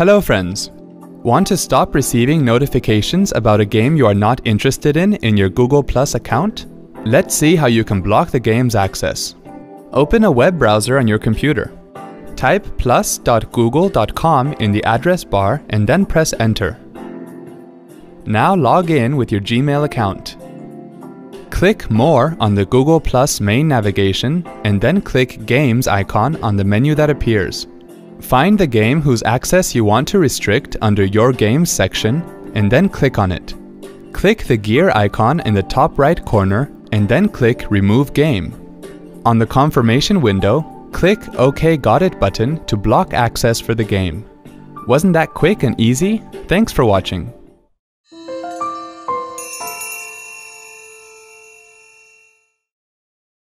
Hello friends! Want to stop receiving notifications about a game you are not interested in your Google+ account? Let's see how you can block the game's access. Open a web browser on your computer. Type plus.google.com in the address bar and then press enter. Now log in with your Gmail account. Click More on the Google+ main navigation and then click Games icon on the menu that appears. Find the game whose access you want to restrict under Your Games section and then click on it. Click the gear icon in the top right corner and then click Remove Game. On the confirmation window, click OK Got It button to block access for the game. Wasn't that quick and easy? Thanks for watching.